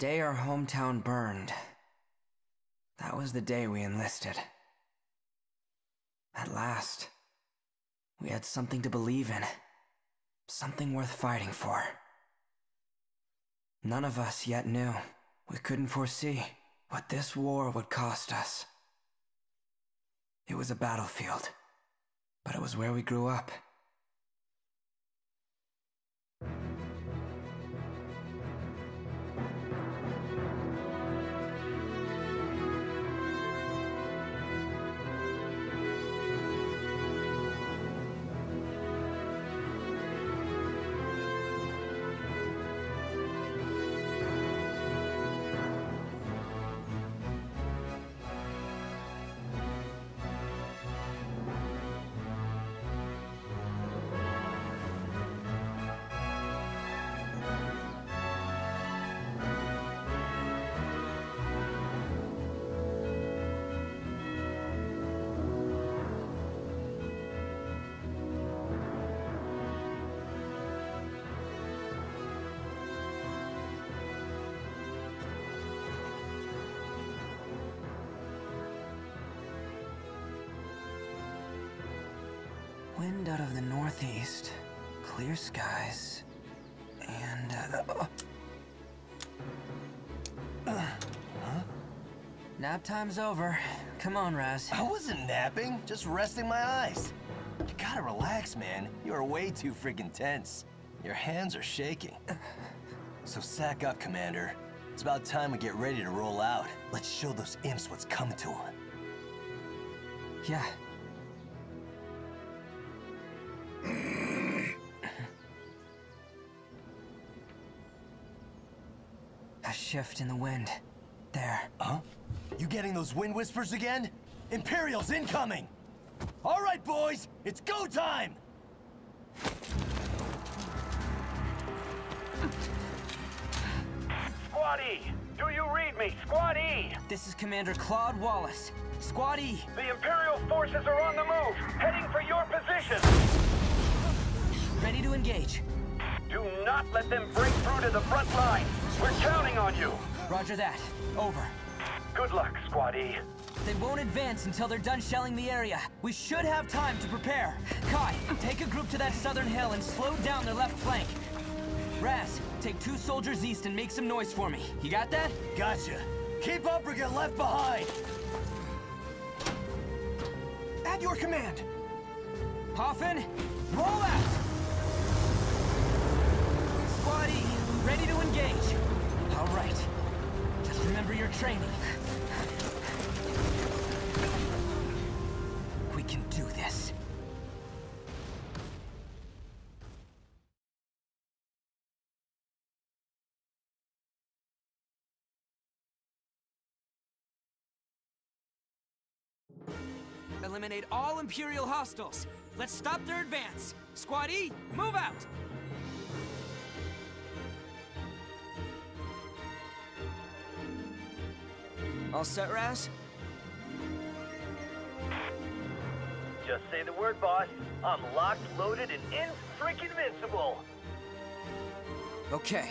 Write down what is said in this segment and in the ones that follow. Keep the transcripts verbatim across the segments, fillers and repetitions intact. day our hometown burned, that was the day we enlisted. At last, we had something to believe in, something worth fighting for. None of us yet knew, we couldn't foresee what this war would cost us. It was a battlefield, but it was where we grew up. Wind out of the northeast, clear skies, and uh, uh, huh? Nap time's over. Come on, Raz. I wasn't napping, just resting my eyes. You gotta relax, man. You are way too friggin' tense. Your hands are shaking. So sack up, Commander. It's about time we get ready to roll out. Let's show those imps what's coming to them. Yeah. A shift in the wind. There. Huh? You getting those wind whispers again? Imperials incoming! All right, boys! It's go time! Squad E! Do you read me? Squad E! This is Commander Claude Wallace. Squad E! The Imperial forces are on the move, heading for your position! Ready to engage. Do not let them break through to the front line! We're counting on you! Roger that. Over. Good luck, Squad E. They won't advance until they're done shelling the area. We should have time to prepare. Kai, take a group to that southern hill and slow down their left flank. Raz, take two soldiers east and make some noise for me. You got that? Gotcha. Keep up or get left behind! At your command! Hoffman, roll out! Squad E, ready to engage! All right. Just remember your training. We can do this. Eliminate all Imperial hostiles. Let's stop their advance. Squad E, move out! All set, Raz? Just say the word, boss. I'm locked, loaded, and in-freaking-vincible! Okay.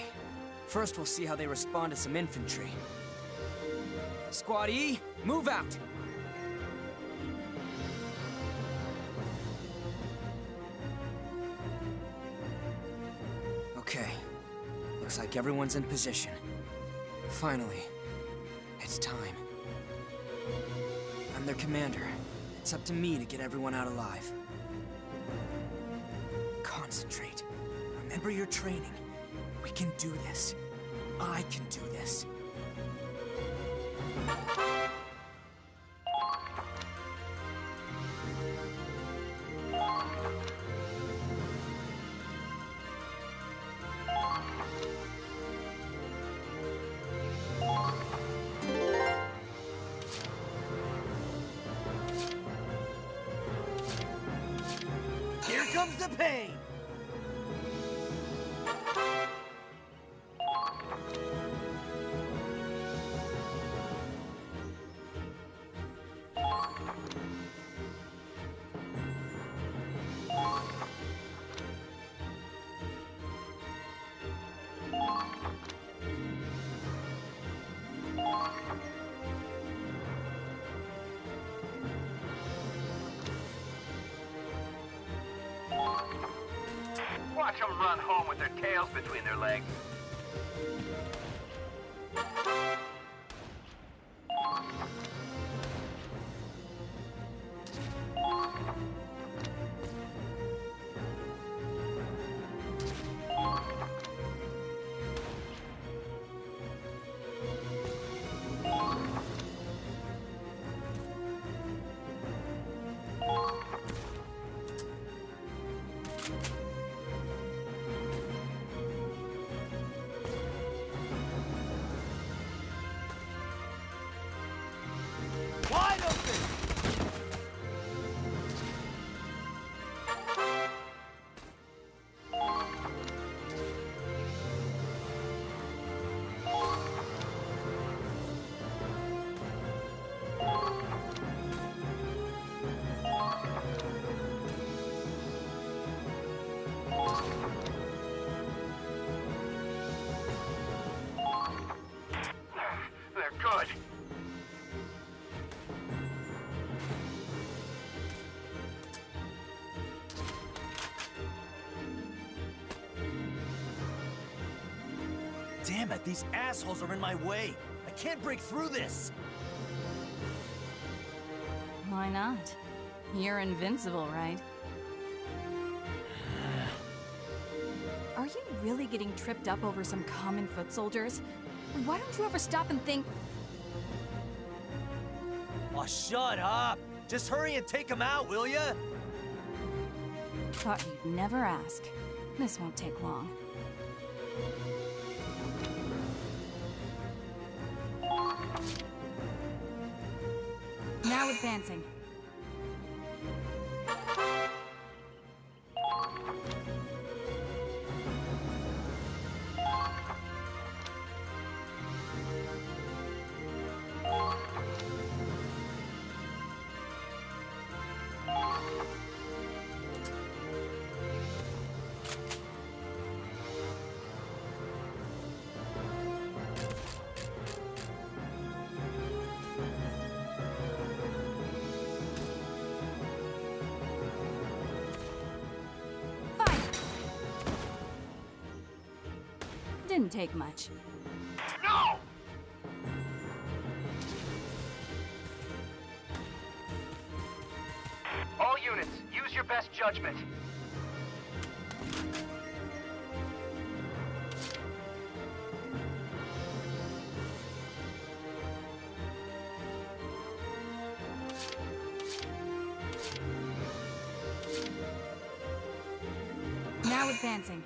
First, we'll see how they respond to some infantry. Squad E, move out! Okay. Looks like everyone's in position. Finally. It's time. I'm their commander. It's up to me to get everyone out alive. Concentrate. Remember your training. We can do this. I can do this. run home with their tails between their legs. Damn it, these assholes are in my way. I can't break through this. Why not? You're invincible, right? Are you really getting tripped up over some common foot soldiers? Why don't you ever stop and think? Oh, shut up! Just hurry and take him out, will ya? Thought you'd never ask. This won't take long. Now advancing. Didn't take much. No! All units, use your best judgment. Now advancing.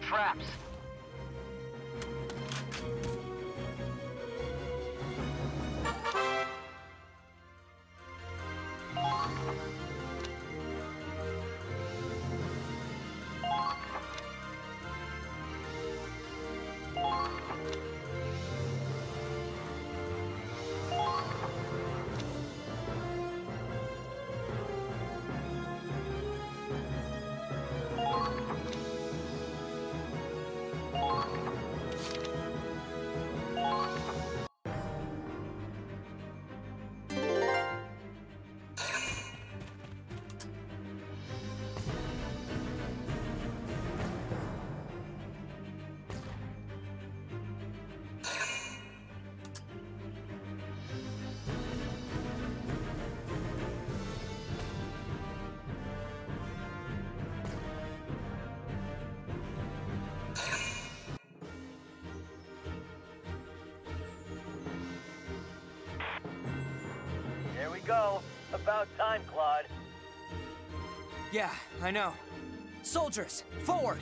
Traps. Go. About time, Claude. Yeah, I know. Soldiers, forward!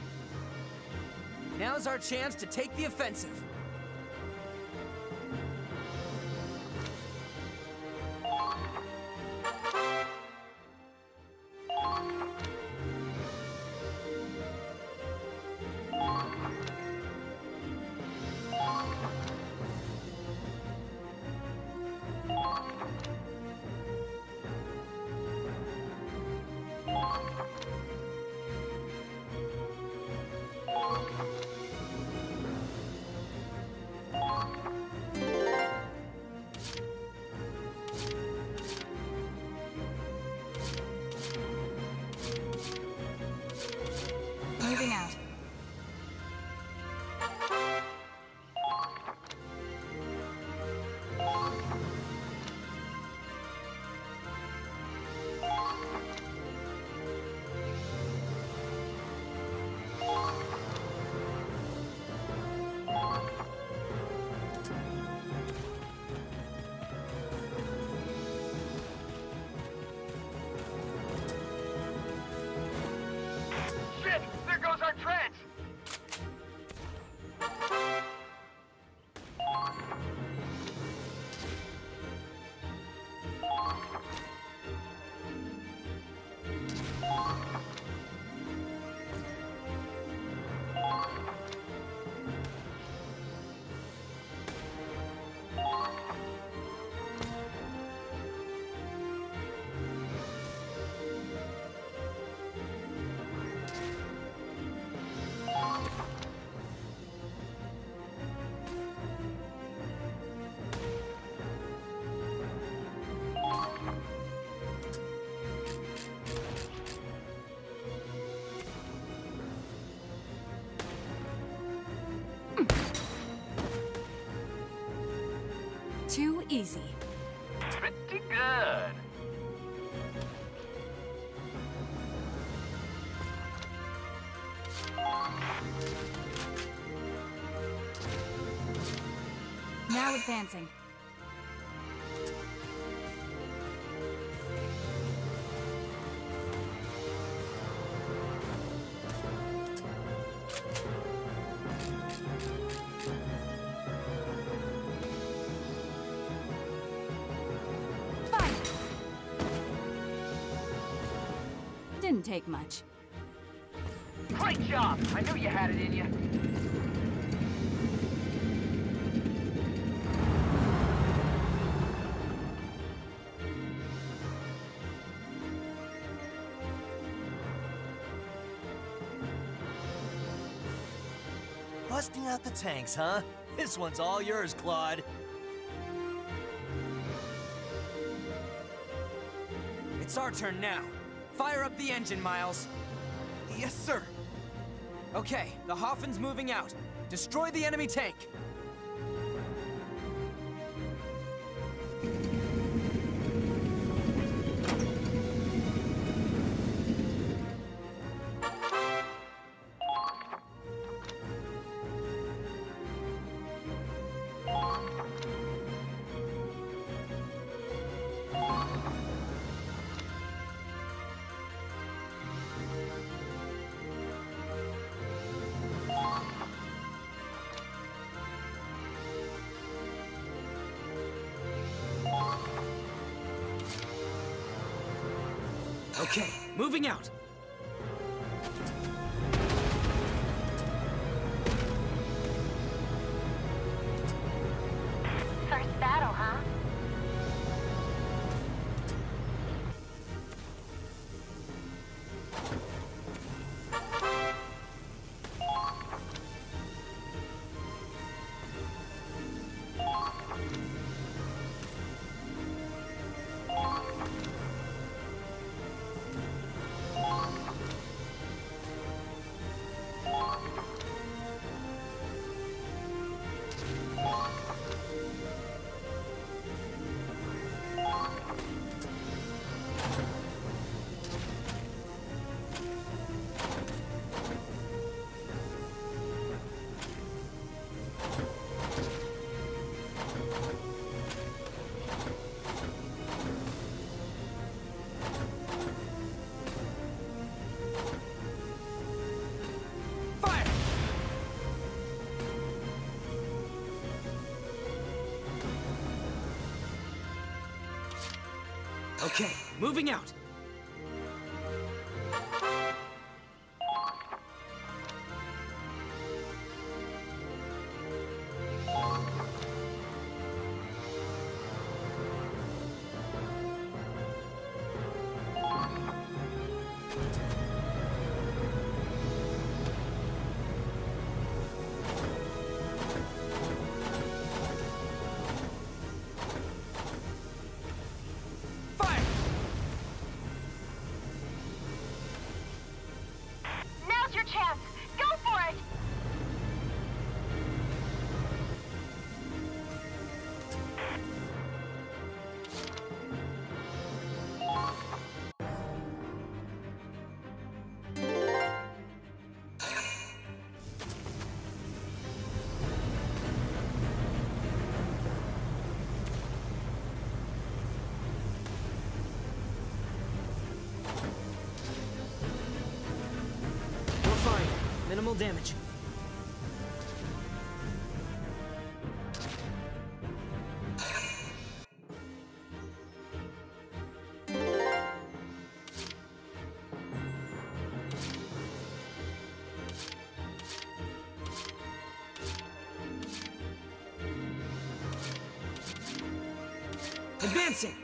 Now's our chance to take the offensive. too easy. Pretty good. Now advancing. Didn't take much. Great job! I knew you had it in you. Busting out the tanks, huh? This one's all yours, Claude. It's our turn now. Fire up the engine, Miles. Yes, sir. Okay, the Hoffman's moving out. Destroy the enemy tank. Okay, moving out. First battle, huh? Okay, moving out. Minimal damage. Advancing.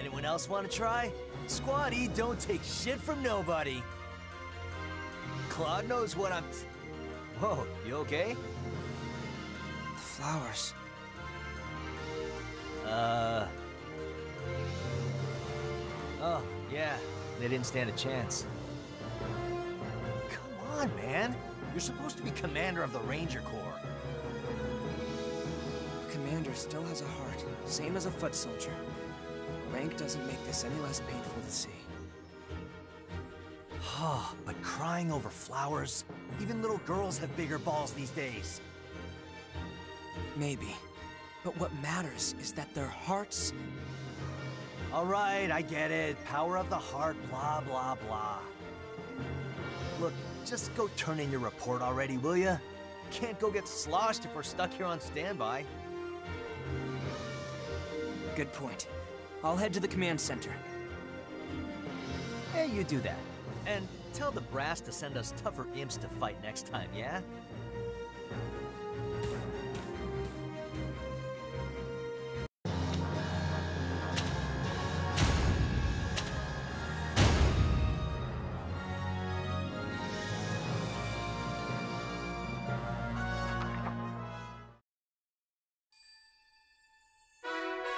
Anyone else want to try? Squad E don't take shit from nobody. Claude knows what I'm... Whoa, you okay? The flowers. Uh... Oh, yeah. They didn't stand a chance. Come on, man. You're supposed to be commander of the Ranger Corps. A commander still has a heart, same as a foot soldier. Rank doesn't make this any less painful to see. Ah, but crying over flowers? Even little girls have bigger balls these days. Maybe. But what matters is that their hearts... Alright, I get it. Power of the heart, blah, blah, blah. Look, just go turn in your report already, will ya? Can't go get sloshed if we're stuck here on standby. Good point. I'll head to the command center. Hey, you do that. And tell the brass to send us tougher imps to fight next time, yeah?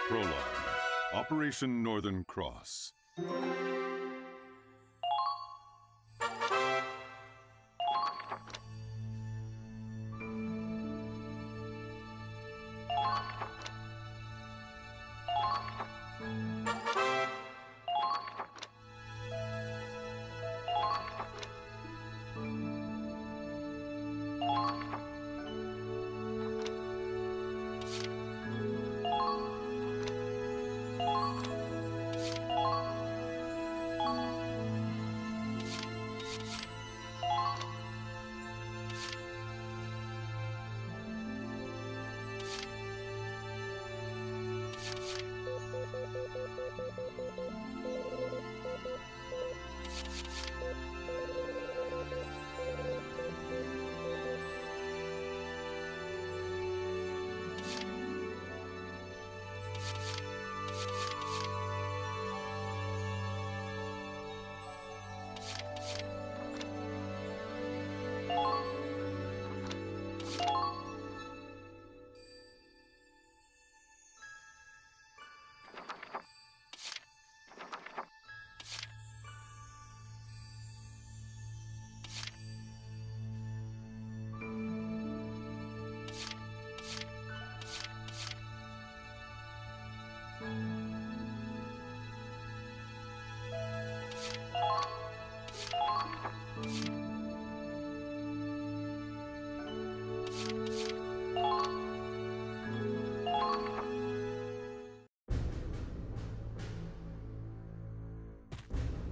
Prologue. Operation Northern Cross.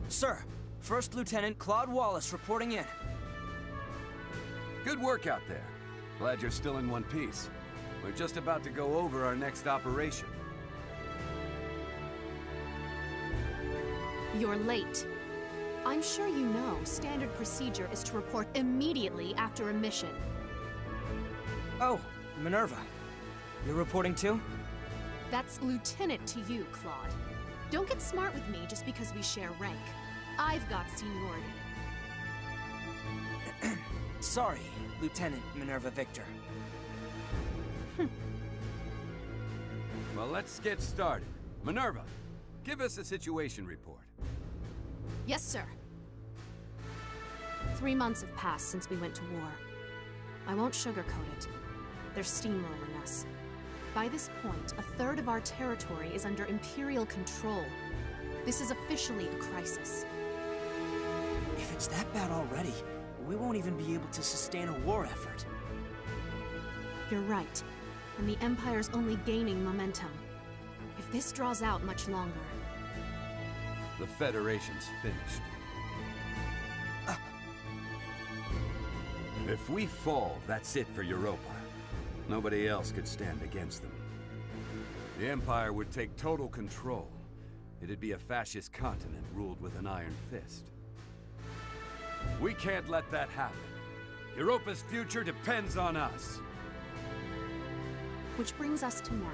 Sir, First Lieutenant Claude Wallace reporting in. Good work out there. Glad you're still in one piece. We're just about to go over our next operation. You're late. I'm sure you know standard procedure is to report immediately after a mission. Oh, Minerva. You're reporting too? That's lieutenant to you, Claude. Don't get smart with me just because we share rank. I've got seniority. Sorry, Lieutenant Minerva Victor. Well, let's get started. Minerva, give us a situation report. Yes, sir. Three months have passed since we went to war. I won't sugarcoat it. They're steamrolling us. By this point, a third of our territory is under Imperial control. This is officially a crisis. If it's that bad already, we won't even be able to sustain a war effort. You're right. And the Empire's only gaining momentum. If this draws out much longer... The Federation's finished. Uh. If we fall, that's it for Europa. Nobody else could stand against them. The Empire would take total control. It'd be a fascist continent ruled with an iron fist. We can't let that happen. Europa's future depends on us. Which brings us to now.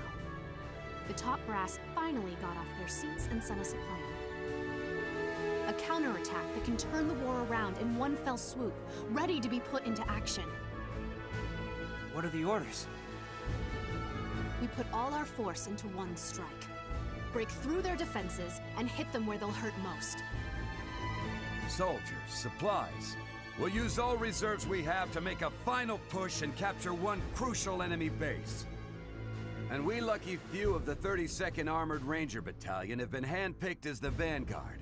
the top brass finally got off their seats and sent us a plan. A counterattack that can turn the war around in one fell swoop, ready to be put into action. What are the orders? We put all our force into one strike. Break through their defenses and hit them where they'll hurt most. Soldiers, supplies. We'll use all reserves we have to make a final push and capture one crucial enemy base. And we lucky few of the thirty-second Armored Ranger Battalion have been handpicked as the vanguard.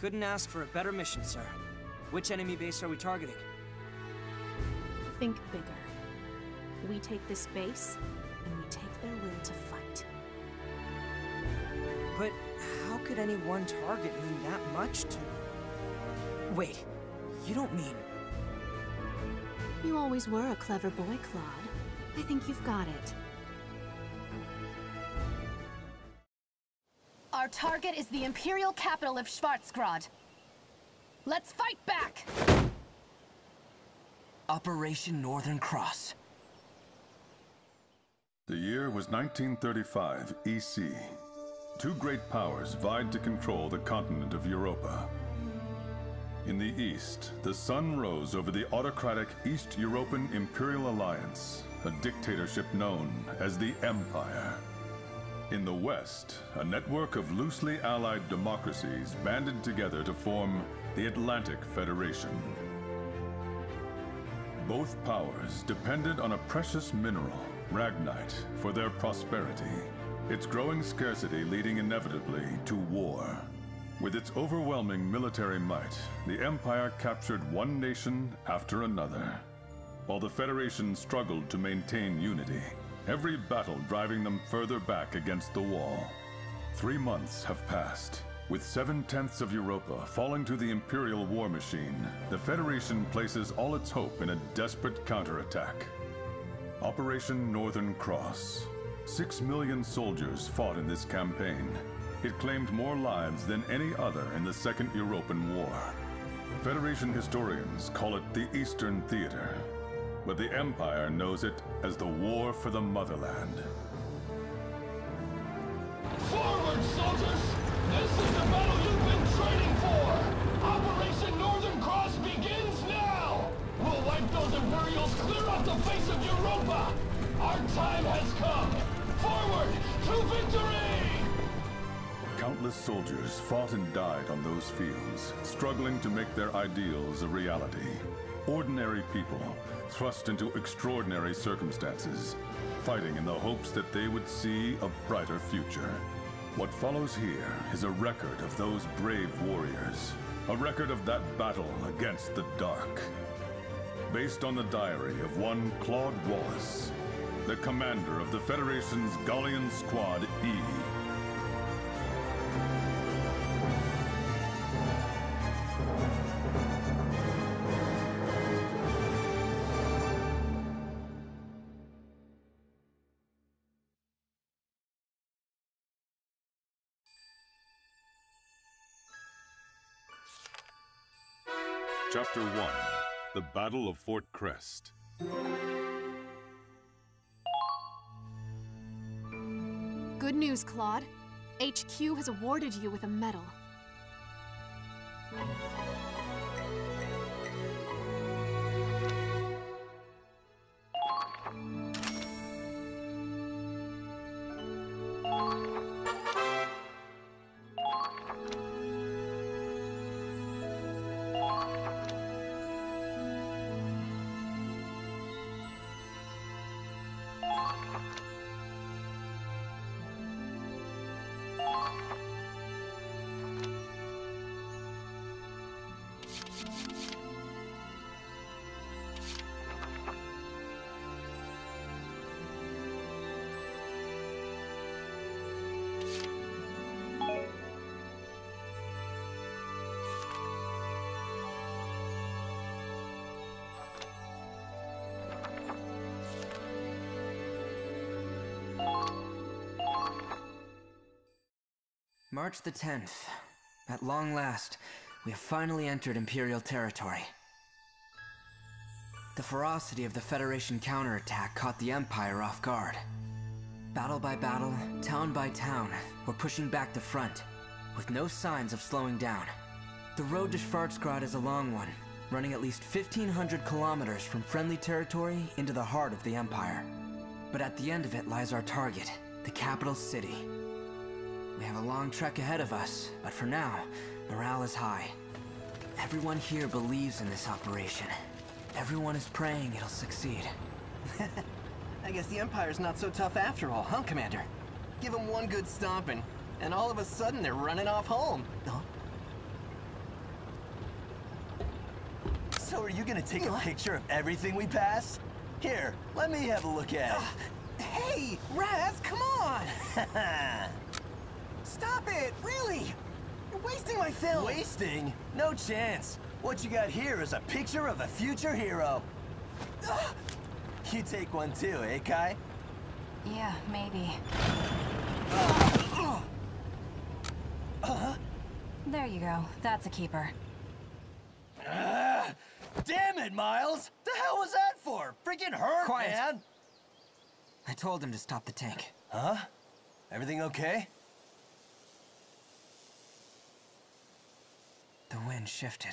Couldn't ask for a better mission, sir. Which enemy base are we targeting? Think bigger. We take this base, and we take their will to fight. But how could any one target mean that much to... Wait, you don't mean... You always were a clever boy, Claude. I think you've got it. Our target is the Imperial capital of Schwarzgrad. Let's fight back! Operation Northern Cross. The year was nineteen thirty-five E C. Two great powers vied to control the continent of Europa. In the east, the sun rose over the autocratic East European Imperial Alliance, a dictatorship known as the Empire. In the west, a network of loosely allied democracies banded together to form the Atlantic Federation. Both powers depended on a precious mineral, Ragnite, for their prosperity. Its growing scarcity leading inevitably to war. With its overwhelming military might, the Empire captured one nation after another. While the Federation struggled to maintain unity, every battle driving them further back against the wall. Three months have passed. With seven-tenths of Europa falling to the Imperial war machine, the Federation places all its hope in a desperate counterattack. Operation Northern Cross. Six million soldiers fought in this campaign. It claimed more lives than any other in the Second European War. Federation historians call it the Eastern Theater, but the Empire knows it as the War for the Motherland. Forward, soldiers! This is the battle you've been training for! Operation Northern Cross begins now! We'll wipe those Imperials clear off the face of Europa! Our time has come! Forward to victory! Countless soldiers fought and died on those fields, struggling to make their ideals a reality. Ordinary people, thrust into extraordinary circumstances, fighting in the hopes that they would see a brighter future. What follows here is a record of those brave warriors, a record of that battle against the dark. Based on the diary of one Claude Wallace, the commander of the Federation's Gallian Squad E. Chapter one. The Battle of Fort Krest. Good news, Claude. H Q has awarded you with a medal. March the tenth. At long last, we have finally entered Imperial territory. The ferocity of the Federation counterattack caught the Empire off guard. Battle by battle, town by town, we're pushing back the front, with no signs of slowing down. The road to Schwarzgrad is a long one, running at least fifteen hundred kilometers from friendly territory into the heart of the Empire. But at the end of it lies our target, the capital city. We have a long trek ahead of us, but for now, morale is high. Everyone here believes in this operation. Everyone is praying it'll succeed. I guess the Empire's not so tough after all, huh, Commander? Give them one good stomping, and all of a sudden they're running off home. Huh? So are you gonna take a picture of everything we pass? Here, let me have a look at it. Uh, hey, Raz, come on! Stop it, really! You're wasting my film! Wasting? No chance. What you got here is a picture of a future hero. Uh, You take one too, eh, Kai? Yeah, maybe. Uh, uh, there you go. That's a keeper. Uh, damn it, Miles! The hell was that for? Freaking hurt, Quiet. man! I told him to stop the tank. Huh? Everything okay? The wind shifted.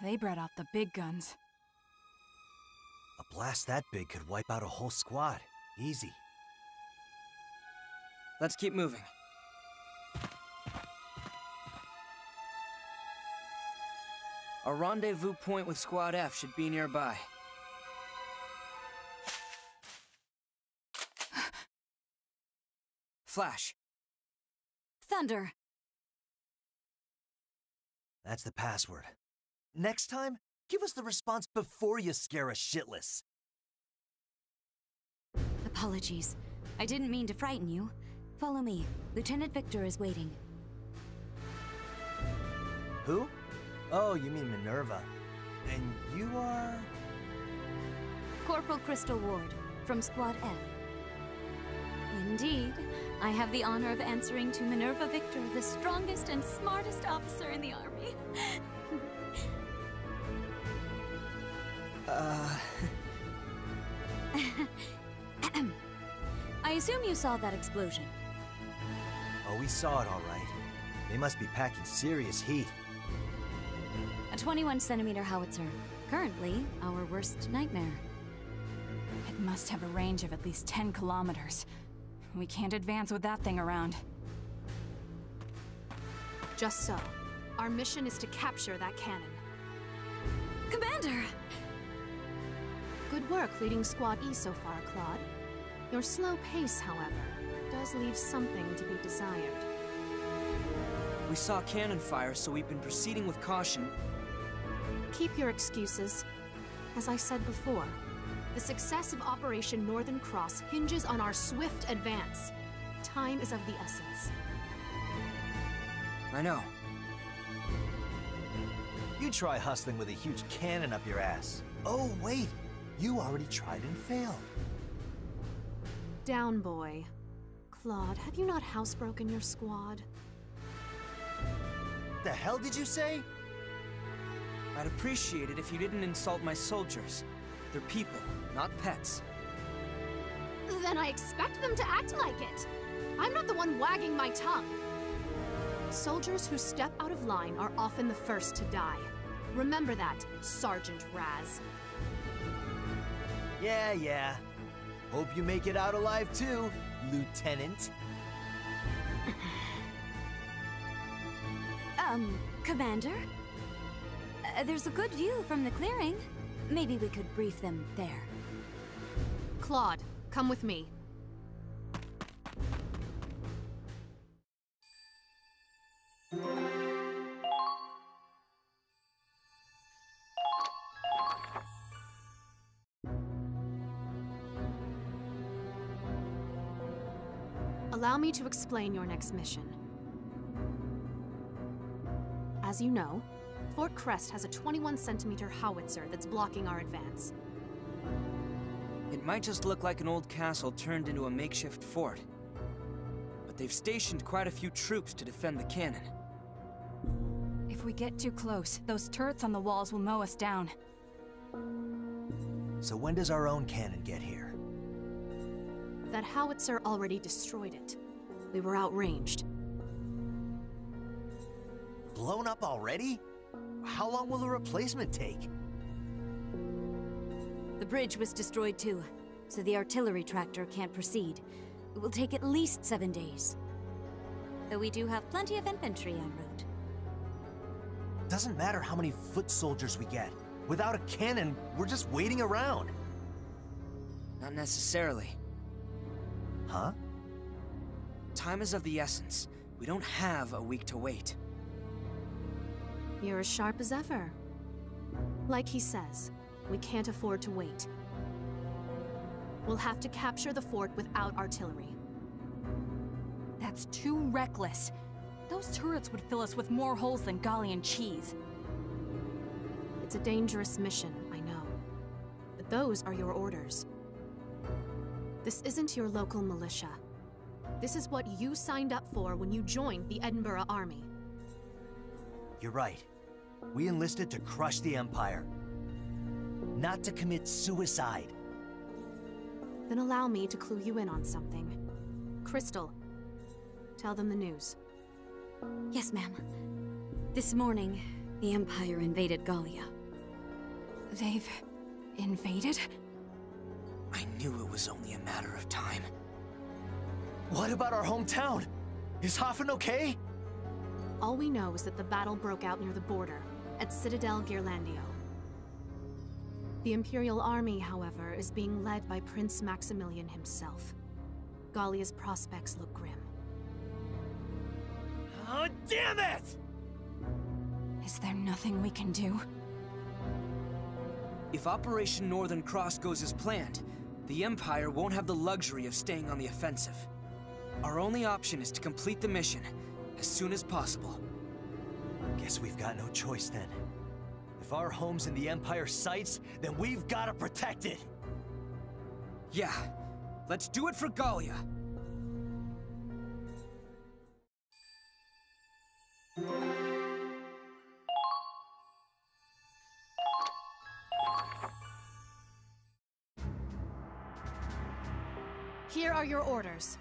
They brought out the big guns. A blast that big could wipe out a whole squad. Easy. Let's keep moving. Our rendezvous point with Squad F should be nearby. Flash. Thunder. That's the password. Next time, give us the response before you scare us shitless. Apologies. I didn't mean to frighten you. Follow me. Lieutenant Victor is waiting. Who? Oh, you mean Minerva. And you are? Corporal Crystal Ward, from Squad F. Indeed. I have the honor of answering to Minerva Victor, the strongest and smartest officer in the Army. Uh... I assume you saw that explosion. Oh, we saw it all right. They must be packing serious heat. A twenty-one centimeter howitzer. Currently, our worst nightmare. It must have a range of at least ten kilometers. We can't advance with that thing around. Just so. Our mission is to capture that cannon. Commander! Good work leading Squad E so far, Claude. Your slow pace, however, does leave something to be desired. We saw cannon fire, so we've been proceeding with caution. Keep your excuses. As I said before, the success of Operation Northern Cross hinges on our swift advance. Time is of the essence. I know. You try hustling with a huge cannon up your ass. Oh, wait! You already tried and failed. Down, boy. Claude, have you not housebroken your squad? The hell did you say? I'd appreciate it if you didn't insult my soldiers. They're people, not pets. Then I expect them to act like it. I'm not the one wagging my tongue. Soldiers who step out of line are often the first to die. Remember that, Sergeant Raz. Yeah, yeah. Hope you make it out alive too, Lieutenant. um, Commander? Uh, there's a good view from the clearing. Maybe we could brief them there. Claude, come with me. Allow me to explain your next mission. As you know, Fort Krest has a twenty-one centimeter howitzer that's blocking our advance. It might just look like an old castle turned into a makeshift fort. But they've stationed quite a few troops to defend the cannon. If we get too close, those turrets on the walls will mow us down. So when does our own cannon get here? That howitzer already destroyed it. We were outranged. Blown up already? How long will the replacement take? The bridge was destroyed too, so the artillery tractor can't proceed. It will take at least seven days. Though we do have plenty of infantry en route. Doesn't matter how many foot soldiers we get. Without a cannon, we're just waiting around. Not necessarily. Huh? Time is of the essence. We don't have a week to wait. You're as sharp as ever. Like he says, we can't afford to wait. We'll have to capture the fort without artillery. That's too reckless. Those turrets would fill us with more holes than Gallian cheese. It's a dangerous mission, I know. But those are your orders. This isn't your local militia. This is what you signed up for when you joined the Edinburgh Army. You're right. We enlisted to crush the Empire, not to commit suicide. Then allow me to clue you in on something. Crystal, tell them the news. Yes, ma'am. This morning, the Empire invaded Gallia. They've invaded? I knew it was only a matter of time. What about our hometown? Is Hoffman okay? All we know is that the battle broke out near the border, at Citadel Ghirlandio. The Imperial Army, however, is being led by Prince Maximilian himself. Gallia's prospects look grim. Oh, damn it! Is there nothing we can do? If Operation Northern Cross goes as planned, the Empire won't have the luxury of staying on the offensive. Our only option is to complete the mission as soon as possible. Guess we've got no choice then. If our home's in the Empire sights, then we've got to protect it! Yeah, let's do it for Gallia! Here are your orders.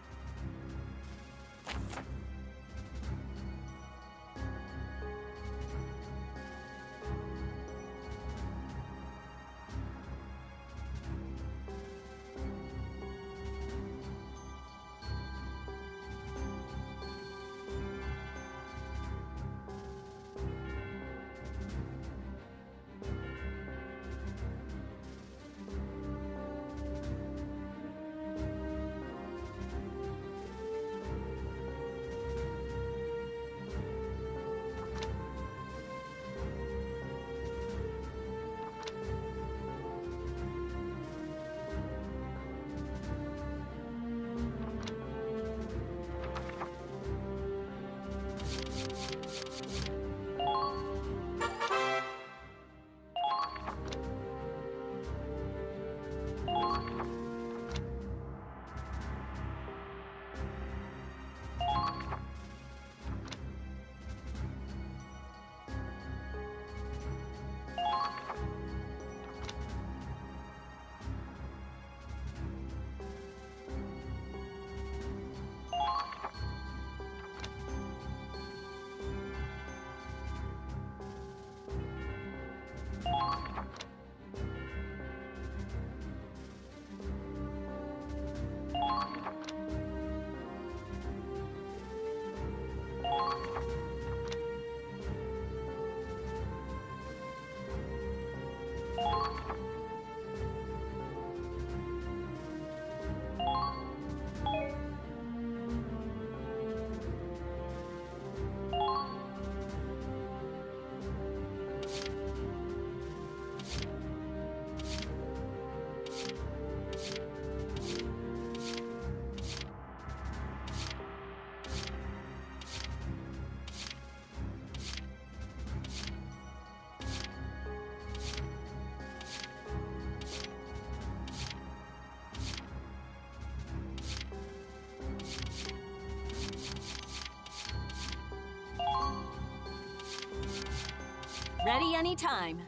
Ready anytime.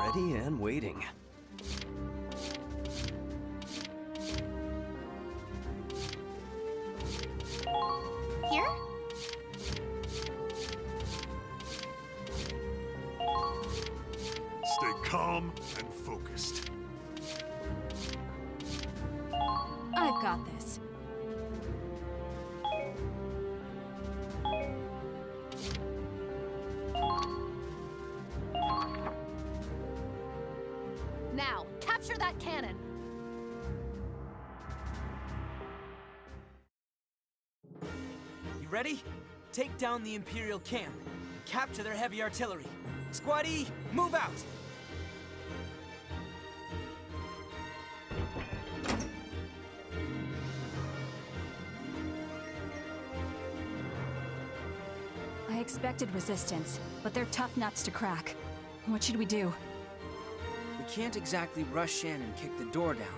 Ready and waiting. Here? Stay calm and focused. I've got this. Now, capture that cannon. You ready? Take down the Imperial camp. Capture their heavy artillery. Squad E, move out! I expected resistance, but they're tough nuts to crack. What should we do? We can't exactly rush in and kick the door down.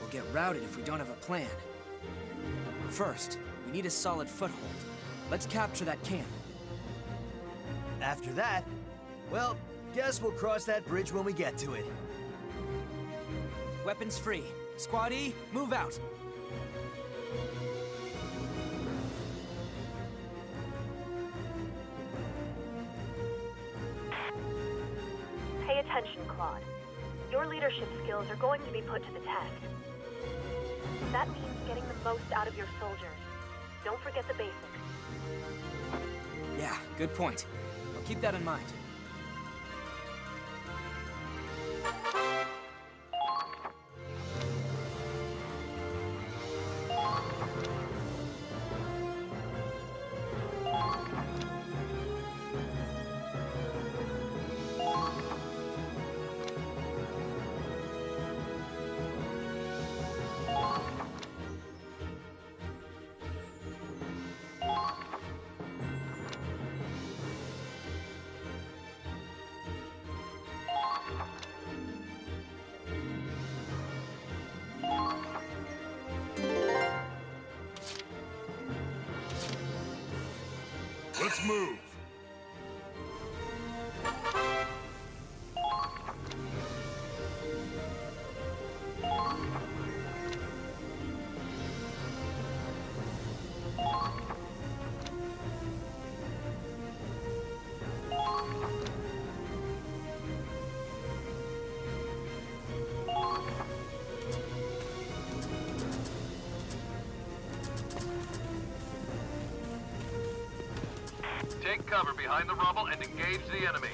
We'll get routed if we don't have a plan. First, we need a solid foothold. Let's capture that camp. After that, well, guess we'll cross that bridge when we get to it. Weapons free. Squad E, move out. Pay attention, Claude. Your leadership skills are going to be put to the test. That means getting the most out of your soldiers. Don't forget the basics. Yeah, good point. I'll keep that in mind. Let's move. Take cover behind the rubble and engage the enemy.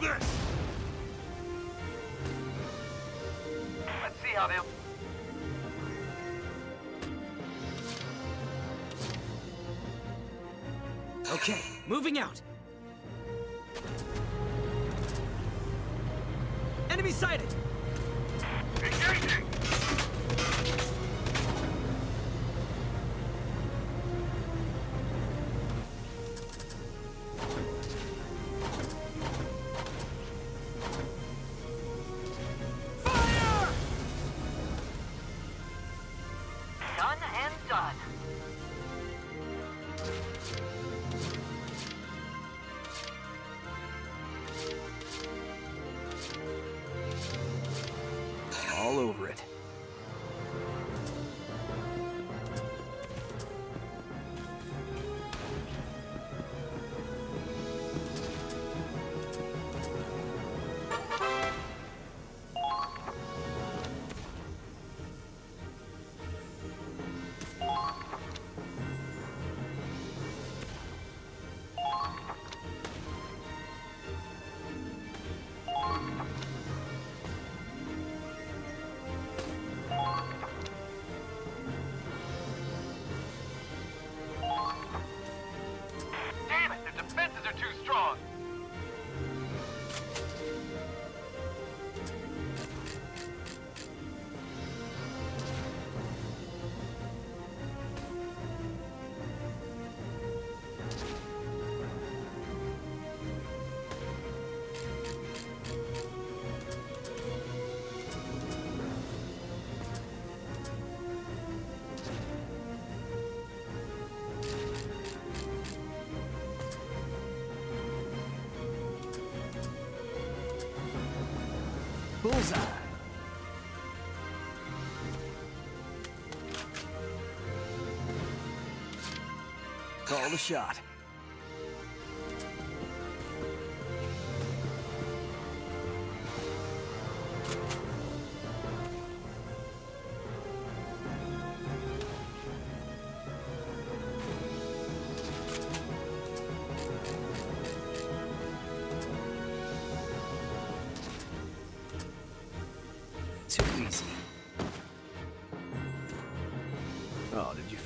This. Let's see how they'll... Okay, moving out. Enemy sighted. Engaging. All over it. Bullseye. Call the shot.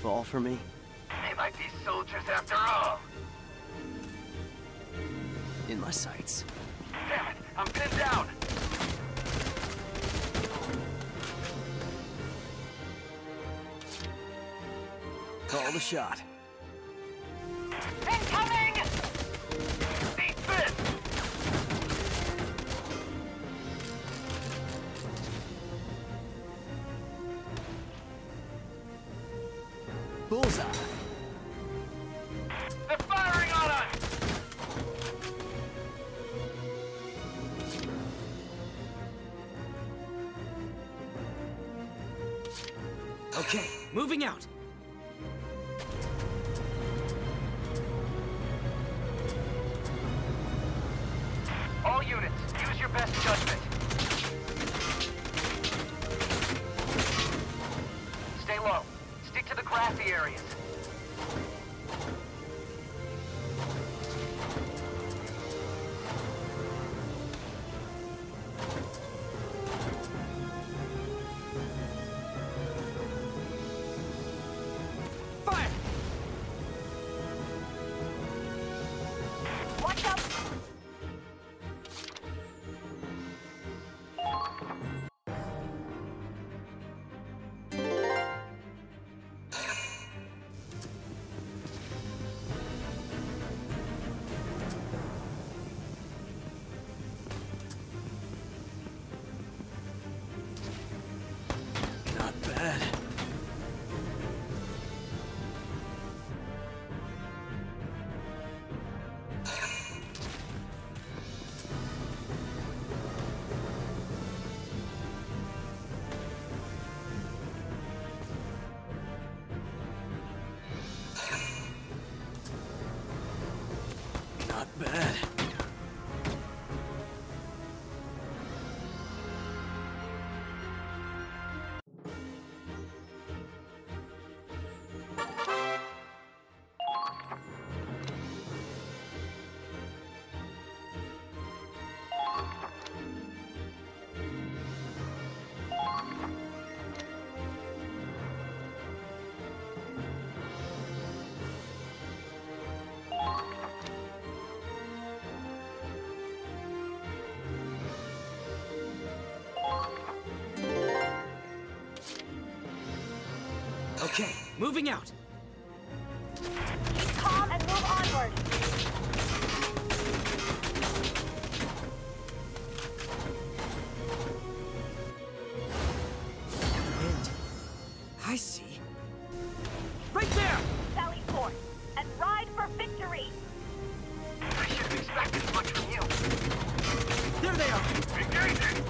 Fall for me? They might be soldiers after all. In my sights. Damn it! I'm pinned down. Call the shot. Incoming! Defense! Bullseye. They're firing on us. Okay, moving out. All units, use your best judgment. Stay low. Stick to the grassy areas. Fire! Watch out! Okay, moving out. Keep calm and move onward. And I see. Right there! Sally forth and ride for victory. I should have expected much from you. There they are. Engaging.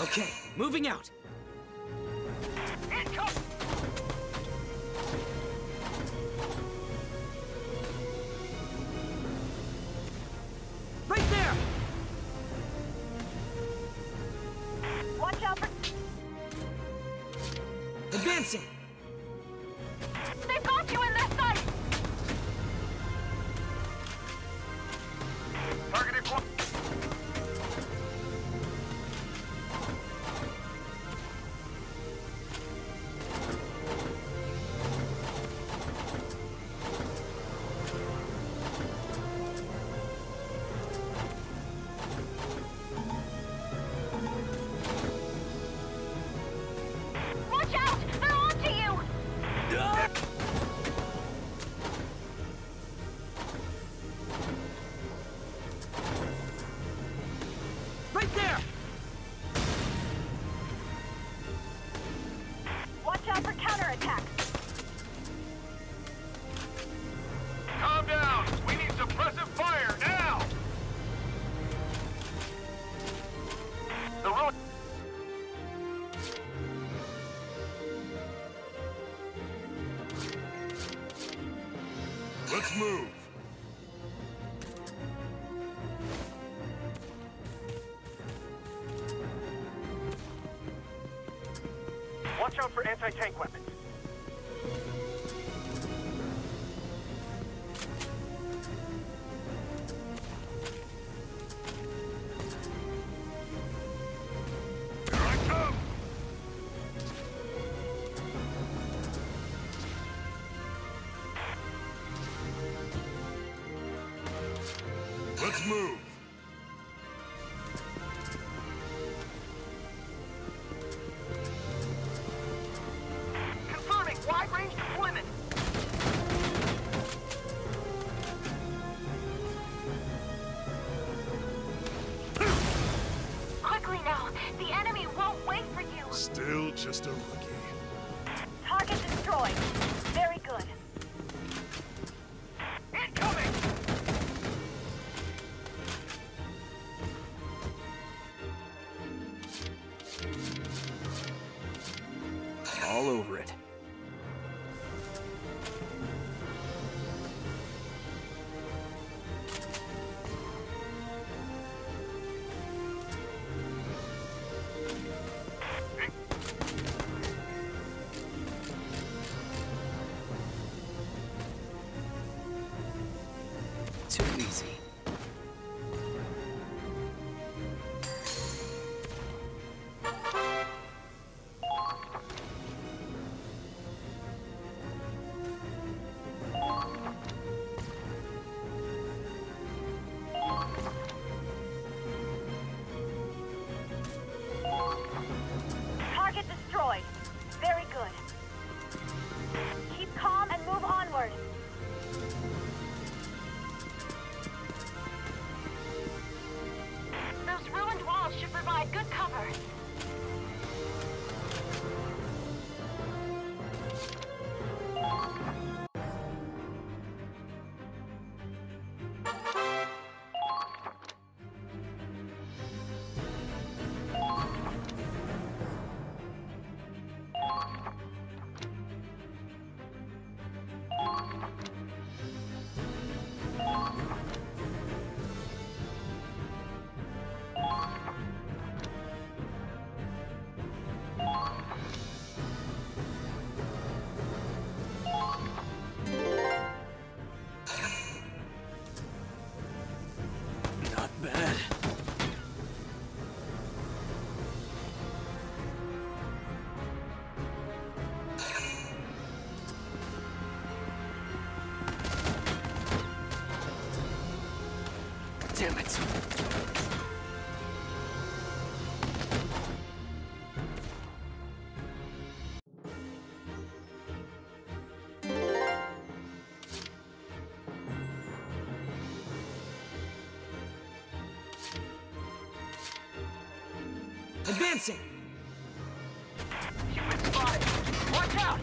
Okay, moving out. Income. advancing! They've got you in their sight! Targeted one. Let's move. Watch out for anti-tank weapons. Just a rookie. Target destroyed. Very good. Incoming! All over it. Damn it. Advancing. Human spotted. Watch out.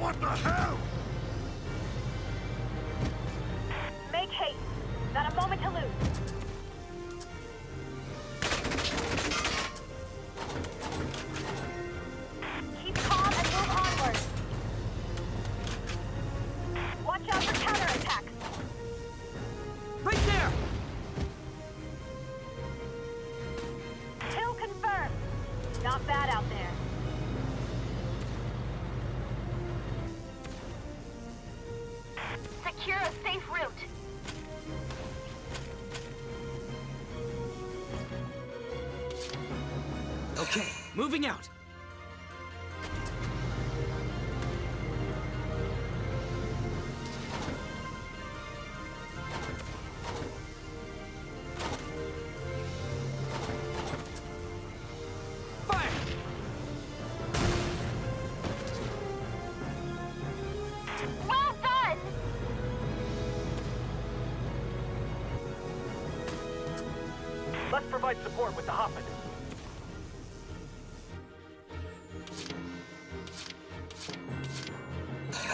What the hell? Make haste. Not a moment to lose. Keep calm and move onward. Watch out for counterattacks. Right there! Kill confirmed. Not bad out there. Moving out. Support with the Hoffman.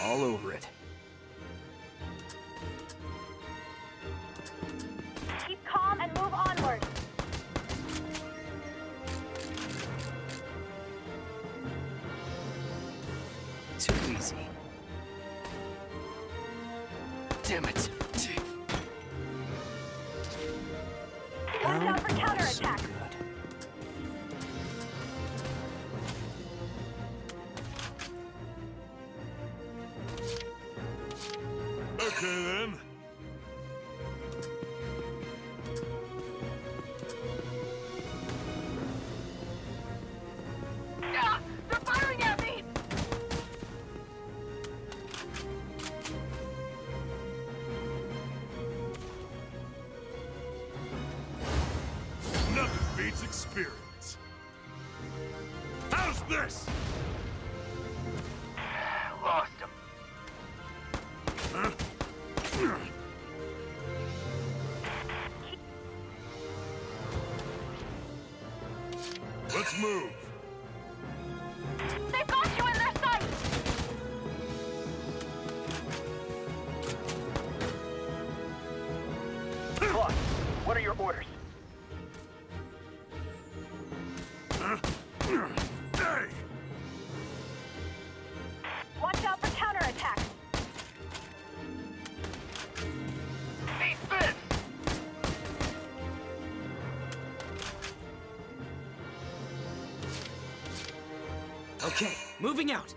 All over it. Keep calm and move onward. Too easy. Damn it. Experience. How's this? Lost him. Huh? Let's move. They've got you in their sight. Claude, what are your orders? Okay, moving out.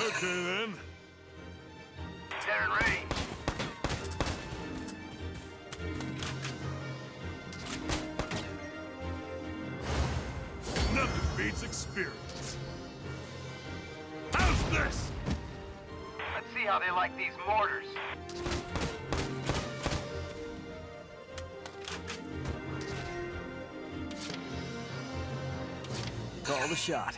Okay, then. They're in range. Nothing beats experience. How's this? Let's see how they like these mortars. Call the shot.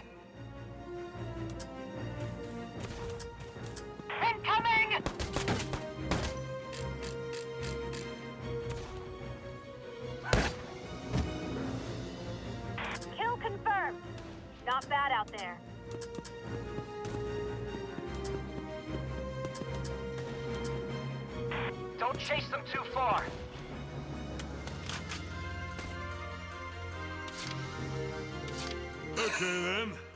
Don't chase them too far. Okay, then.